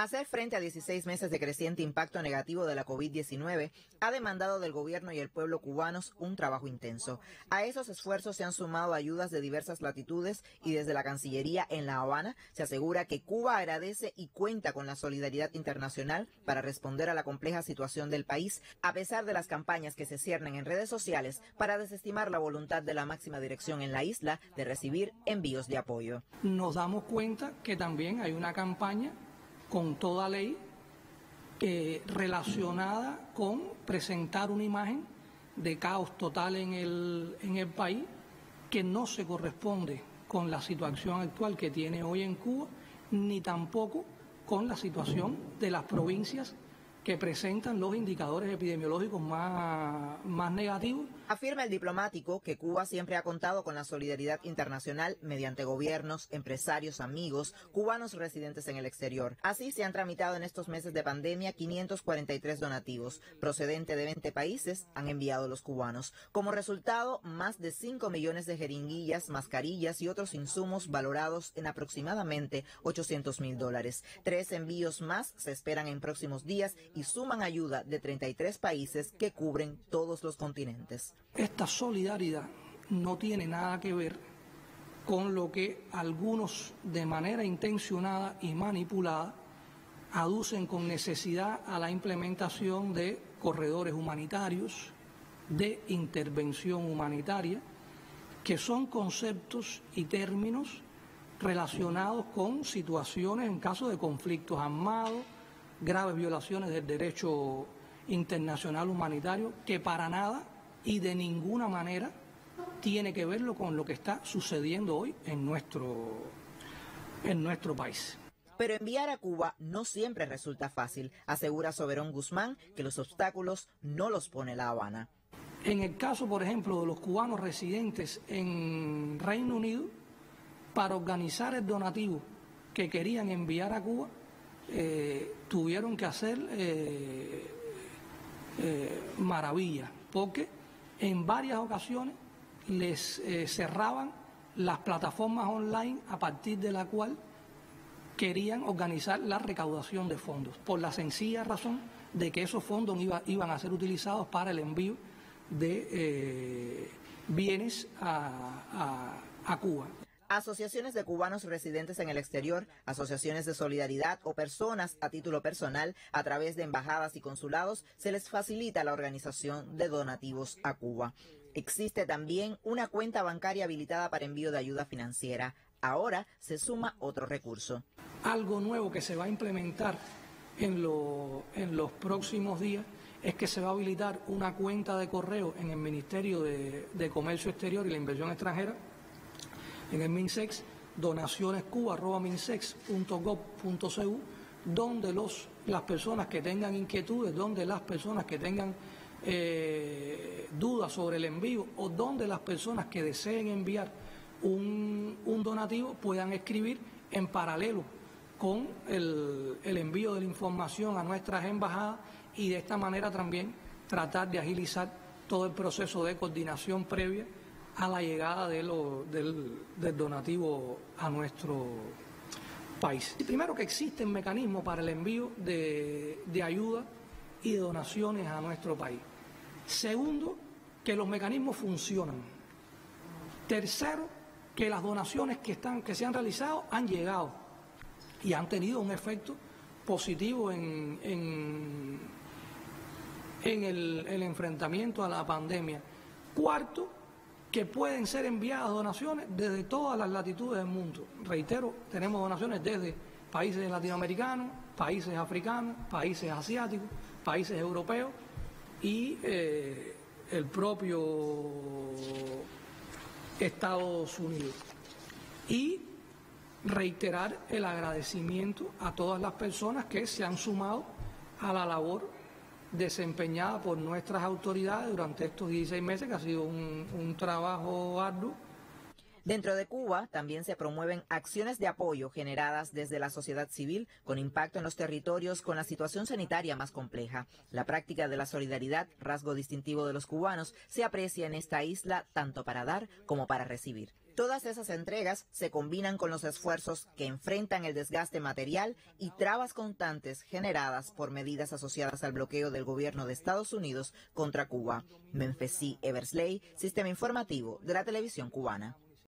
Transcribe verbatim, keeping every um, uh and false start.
Hacer frente a dieciséis meses de creciente impacto negativo de la COVID diecinueve ha demandado del gobierno y el pueblo cubanos un trabajo intenso. A esos esfuerzos se han sumado ayudas de diversas latitudes y desde la Cancillería en La Habana se asegura que Cuba agradece y cuenta con la solidaridad internacional para responder a la compleja situación del país, a pesar de las campañas que se ciernen en redes sociales para desestimar la voluntad de la máxima dirección en la isla de recibir envíos de apoyo. Nos damos cuenta que también hay una campaña con toda ley eh, relacionada con presentar una imagen de caos total en el, en el país que no se corresponde con la situación actual que tiene hoy en Cuba, ni tampoco con la situación de las provincias que presentan los indicadores epidemiológicos más, más negativos. Afirma el diplomático que Cuba siempre ha contado con la solidaridad internacional mediante gobiernos, empresarios, amigos, cubanos residentes en el exterior. Así se han tramitado en estos meses de pandemia quinientos cuarenta y tres donativos, procedente de veinte países, han enviado los cubanos. Como resultado, más de cinco millones de jeringuillas, mascarillas y otros insumos valorados en aproximadamente ochocientos mil dólares. Tres envíos más se esperan en próximos días y suman ayuda de treinta y tres países que cubren todos los continentes. Esta solidaridad no tiene nada que ver con lo que algunos de manera intencionada y manipulada aducen con necesidad a la implementación de corredores humanitarios, de intervención humanitaria, que son conceptos y términos relacionados con situaciones en caso de conflictos armados, graves violaciones del derecho internacional humanitario, que para nada y de ninguna manera tiene que verlo con lo que está sucediendo hoy en nuestro, en nuestro país. Pero enviar a Cuba no siempre resulta fácil, asegura Soberón Guzmán, que los obstáculos no los pone La Habana. En el caso, por ejemplo, de los cubanos residentes en Reino Unido, para organizar el donativo que querían enviar a Cuba, Eh, tuvieron que hacer eh, eh, maravillas, porque en varias ocasiones les eh, cerraban las plataformas online a partir de la cual querían organizar la recaudación de fondos, por la sencilla razón de que esos fondos iba, iban a ser utilizados para el envío de eh, bienes a, a, a Cuba. Asociaciones de cubanos residentes en el exterior, asociaciones de solidaridad o personas a título personal, a través de embajadas y consulados, se les facilita la organización de donativos a Cuba. Existe también una cuenta bancaria habilitada para envío de ayuda financiera. Ahora se suma otro recurso. Algo nuevo que se va a implementar en, lo, en los próximos días es que se va a habilitar una cuenta de correo en el Ministerio de, de Comercio Exterior y la Inversión Extranjera, en el MINSEX, donaciones cuba arroba minsex punto gov punto cu, donde los, las personas que tengan inquietudes, donde las personas que tengan eh, dudas sobre el envío o donde las personas que deseen enviar un, un donativo puedan escribir en paralelo con el, el envío de la información a nuestras embajadas, y de esta manera también tratar de agilizar todo el proceso de coordinación previa a la llegada de lo, del, del donativo a nuestro país. Primero, que existen mecanismos para el envío de, de ayuda y de donaciones a nuestro país. Segundo, que los mecanismos funcionan. Tercero, que las donaciones que, están, que se han realizado han llegado y han tenido un efecto positivo en, en, en el, el enfrentamiento a la pandemia. Cuarto, que pueden ser enviadas donaciones desde todas las latitudes del mundo. Reitero, tenemos donaciones desde países latinoamericanos, países africanos, países asiáticos, países europeos y eh, el propio Estados Unidos. Y reiterar el agradecimiento a todas las personas que se han sumado a la labor desempeñada por nuestras autoridades durante estos dieciséis meses, que ha sido un, un trabajo arduo. Dentro de Cuba también se promueven acciones de apoyo generadas desde la sociedad civil con impacto en los territorios con la situación sanitaria más compleja. La práctica de la solidaridad, rasgo distintivo de los cubanos, se aprecia en esta isla tanto para dar como para recibir. Todas esas entregas se combinan con los esfuerzos que enfrentan el desgaste material y trabas constantes generadas por medidas asociadas al bloqueo del gobierno de Estados Unidos contra Cuba. Memphis Eversley, Sistema Informativo de la Televisión Cubana.